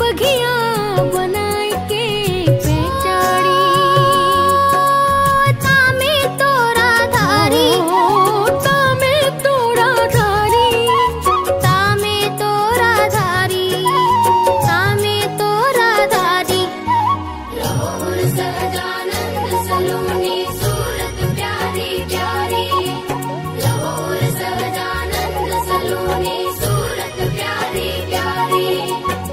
बगिया बनाई के बेचारी तामे तोरा धारी, तामे तोरा धारी, तामे तोरा धारी, तामे तोरा धारी। लाहौर सहजानंद सलोनी सूरत प्यारी प्यारी, लाहौर सहजानंद सलोनी सूरत प्यारी प्यारी। लाहौर सहजानंद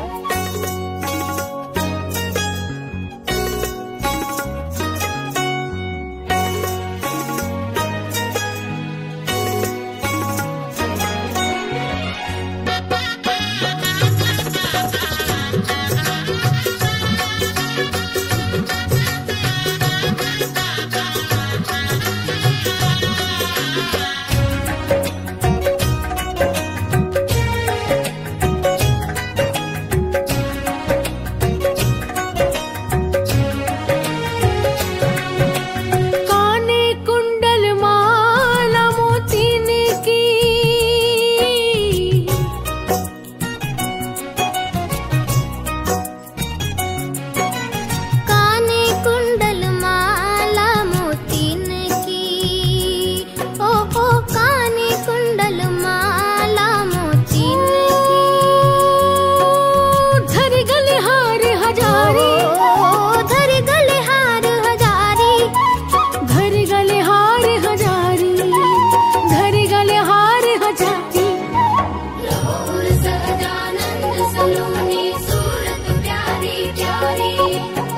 सलोनी सूरत प्यारी प्यारी।